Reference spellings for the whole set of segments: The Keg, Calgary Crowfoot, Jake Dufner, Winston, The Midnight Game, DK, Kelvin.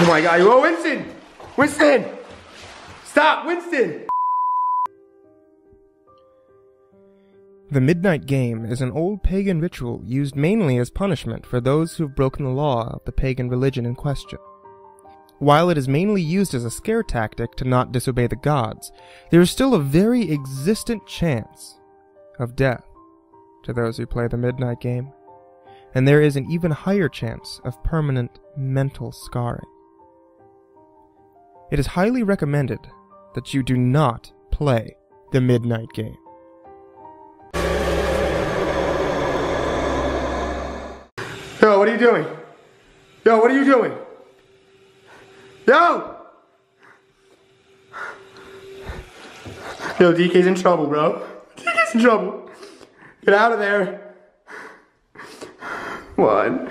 Oh my God, oh Winston! Winston! Stop, Winston! The Midnight Game is an old pagan ritual used mainly as punishment for those who've broken the law of the pagan religion in question. While it is mainly used as a scare tactic to not disobey the gods, there is still a very existent chance of death to those who play the Midnight Game, and there is an even higher chance of permanent mental scarring. It is highly recommended that you do not play the Midnight Game. Yo, what are you doing? Yo, what are you doing? Yo! Yo, DK's in trouble, bro. DK's in trouble. Get out of there. One.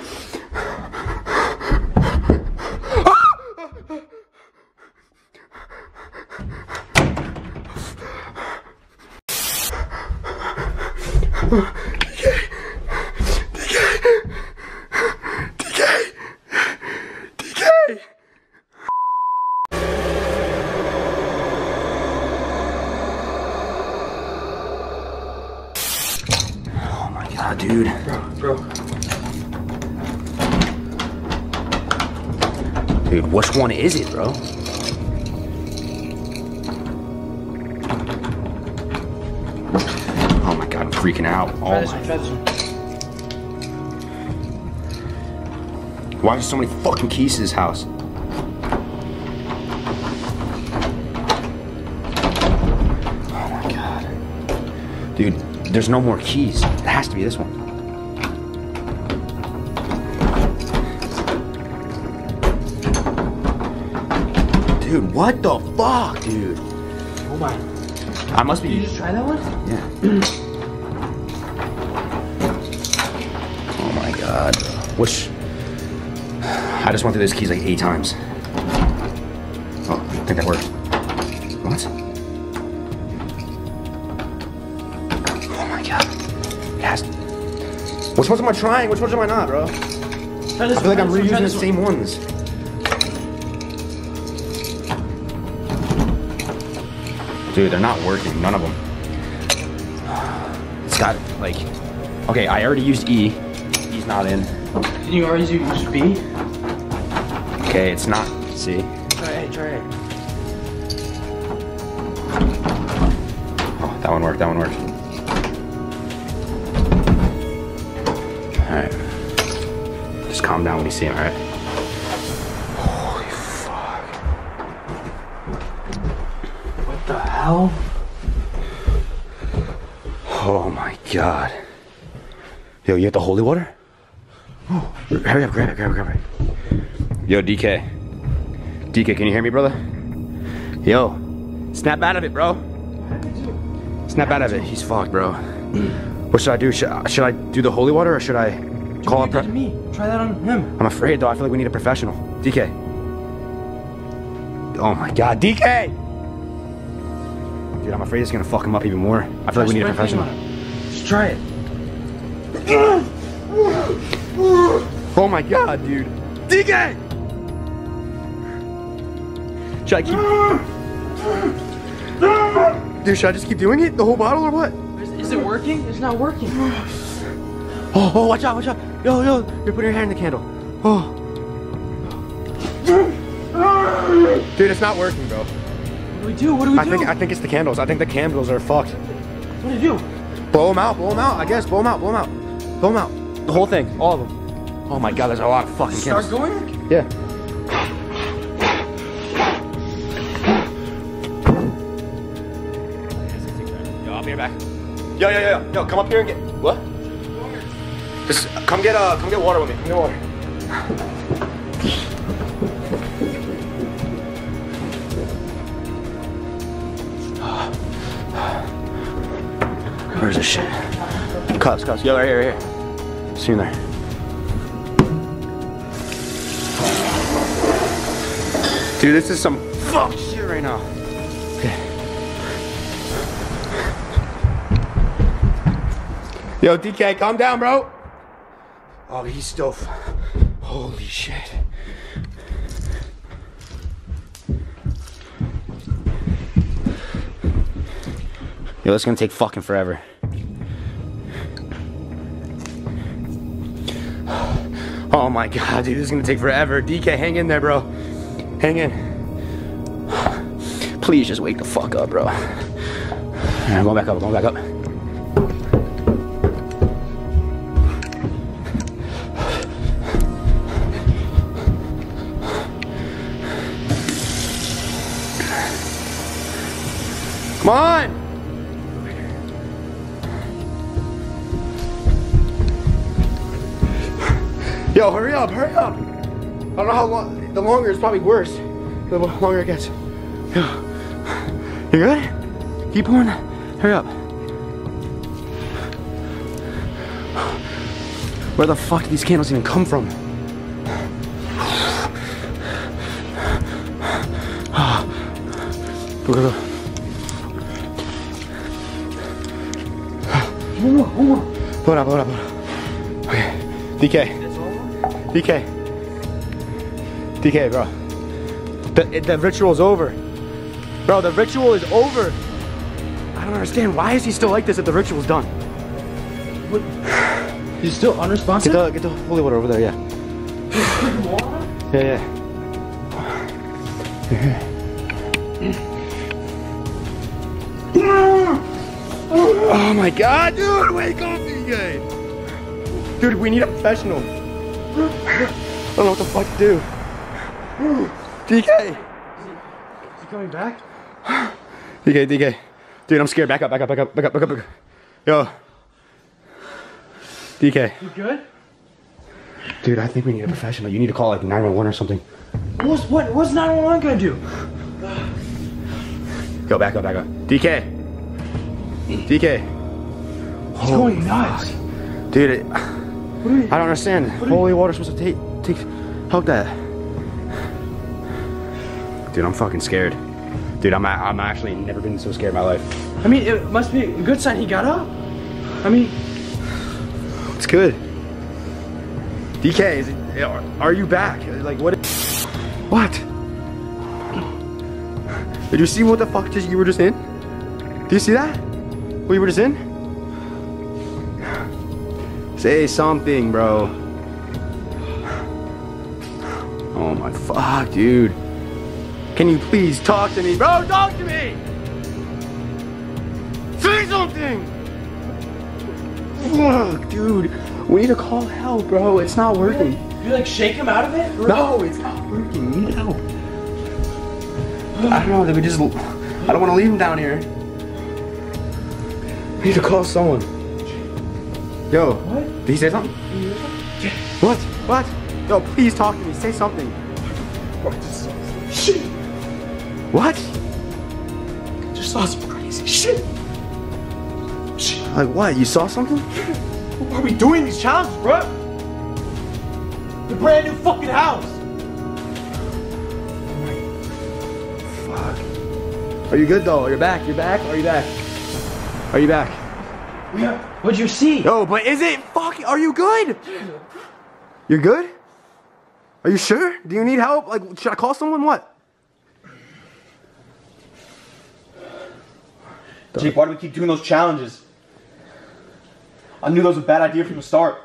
Ah, dude. Bro. Dude, which one is it, bro? Oh my God, I'm freaking out. Oh my. Why are there so many fucking keys to this house? Oh my God. Dude. There's no more keys. It has to be this one. Dude, what the fuck, dude? Oh my. I must be. Did you just try that one? Yeah. Oh my God. Which. I just went through those keys like 8 times. Oh, I think that worked. What? Which ones am I trying? Which ones am I not, bro? I feel like I'm reusing the same ones. Dude, they're not working. None of them. It's got, like... Okay, I already used E. E's not in. Did you already use B? Okay, it's not. See? Try A. Oh, that one worked. That one worked. Alright. Just calm down when you see him, alright? Holy fuck. What the hell? Oh my God. Yo, you got the holy water? Oh, hurry up, grab it. Yo, DK. DK, can you hear me, brother? Yo, snap out of it, bro. Snap out of it. He's fucked, bro. What should I do? Should I do the holy water or should I call up? Try that on him. I'm afraid though. I feel like we need a professional. DK. Oh my God, DK! Dude, I'm afraid it's gonna fuck him up even more. I feel like we need a professional. Let's try it. Oh my God, dude. DK! Should I keep? Dude, should I just keep doing it? The whole bottle or what? Is it working? It's not working. Oh, watch out, watch out. Yo, you're putting your hand in the candle. Oh. Dude, it's not working, bro. What do we do? I think it's the candles. I think the candles are fucked. What do you do? Blow them out, I guess. Blow them out. The whole thing, all of them. Oh my God, there's a lot of fucking candles. Start going? Yeah. Yo, I'll be right back. Yo, come up here and get, what? Just come get water with me, Where's this shit? Cups, yo, right here. See you in there. Dude, this is some fuck shit right now. Okay. Yo, DK, calm down, bro. Oh, he's still, holy shit. Yo, that's gonna take fucking forever. Oh my God, dude, this is gonna take forever. DK, hang in there, bro. Hang in. Please just wake the fuck up, bro. All right, I'm going back up, I'm going back up. Come on! Yo, hurry up, hurry up! I don't know how long, the longer it's probably worse. The longer it gets. Yo. You good? Keep going, hurry up. Where the fuck do these candles even come from? Go, go, go. Hold up, hold up, hold up. Okay, DK, bro. The ritual's over. Bro, the ritual is over. I don't understand, why is he still like this if the ritual's done? What? He's still unresponsive? Get the holy water over there, yeah. Water? Yeah, yeah. Oh my God, dude, wake up, DK. Dude, we need a professional. I don't know what the fuck to do. DK. Is he coming back? DK. Dude, I'm scared. Back up. Yo. DK. You good? Dude, I think we need a professional. You need to call like 911 or something. What's 911 gonna do? Go back up. DK. DK. What's going nuts? Dude, I don't understand. Holy water's supposed to take help that. Dude, I'm fucking scared. Dude, I'm actually never been so scared in my life. I mean, it must be a good sign he got up. I mean, it's good. DK, are you back? Like, what? What? Did you see what the fuck you were just in? Do you see that? We were just in? Say something, bro. Oh my fuck, dude. Can you please talk to me, bro? Talk to me! Say something! Fuck, dude. We need to call help, bro. It's not working. You like shake him out of it? No, it's not working. We need help. I don't know, I don't want to leave him down here. I need to call someone. Yo, what? Did he say something? Yeah. What? Yo, please talk to me. Say something. Shit. What? I just saw some crazy shit. Like what? You saw something? What are we doing these challenges, bro? The brand new fucking house. Fuck. Are you good though? Are you back? Are you back? Yeah. What'd you see? No, but is it fucking? Are you good? You're good? Are you sure? Do you need help? Like, should I call someone? What? Jake, why do we keep doing those challenges? I knew that was a bad idea from the start.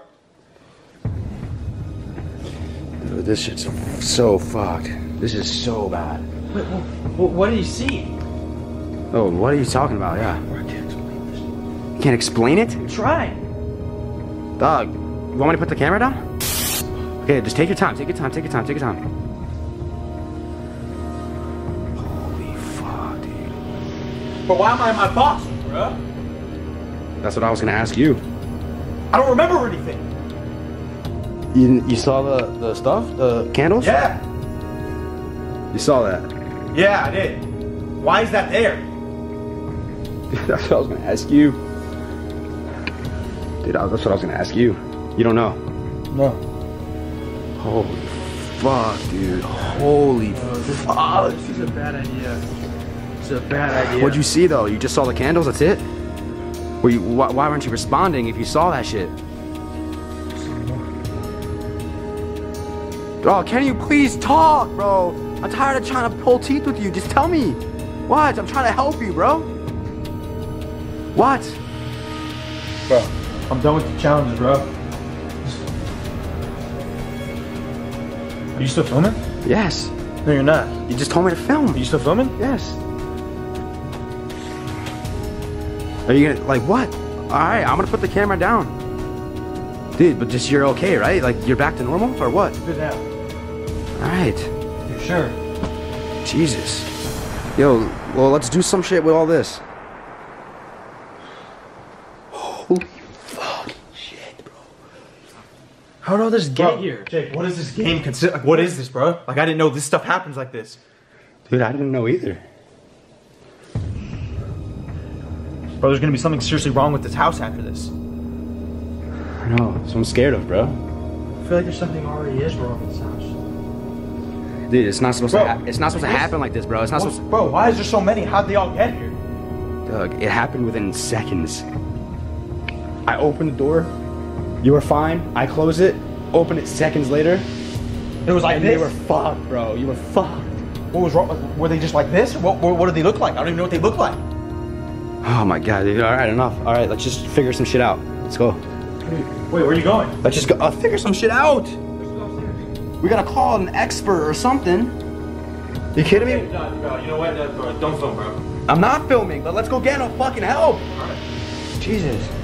Dude, this shit's so fucked. This is so bad. Wait, what did you see? Oh, what are you talking about? Yeah. Can't explain it? Try. Dog, you want me to put the camera down? Okay, just take your time. Holy fuck, dude. But why am I in my box, bruh? That's what I was gonna ask you. I don't remember anything. You saw the stuff? The candles? Yeah. You saw that? Yeah, I did. Why is that there? That's what I was gonna ask you. Dude, that's what I was gonna ask you. You don't know? No. Holy fuck, dude. Holy fuck. This is a bad idea. It's a bad idea. What'd you see though? You just saw the candles? That's it? Why weren't you responding if you saw that shit? Oh, can you please talk, bro? I'm tired of trying to pull teeth with you. Just tell me. What? I'm trying to help you, bro. What? Bro, I'm done with the challenges, bro. Are you still filming? Yes. No, you're not. You just told me to film. Are you still filming? Yes. Are you gonna, like, what? Alright, I'm gonna put the camera down. Dude, but just you're okay, right? Like, you're back to normal, or what? Good now. Alright. You're sure? Jesus. Yo, well, let's do some shit with all this. Holy fucking shit, bro. How did all this get here? Jake, what is this game consider? Like, what is this, bro? Like, I didn't know this stuff happens like this. Dude, I didn't know either. Bro, there's gonna be something seriously wrong with this house after this. I know, that's what I'm scared of, bro. I feel like there's something already is wrong with this house. Dude, it's not supposed to happen. It's not supposed to happen like this, bro. It's not supposed. Bro, why is there so many? How'd they all get here? Doug, it happened within seconds. I opened the door. You were fine. I closed it. Opened it seconds later. It was like this. You were fucked, bro. You were fucked. What was wrong? Were they just like this? What did they look like? I don't even know what they look like. Oh my god, dude. Alright, enough. Alright, let's just figure some shit out. Let's go. Wait, where are you going? Let's just go figure some shit out! We gotta call an expert or something. You kidding me? You know what? Don't film, bro. I'm not filming, but let's go get no fucking help! Alright. Jesus.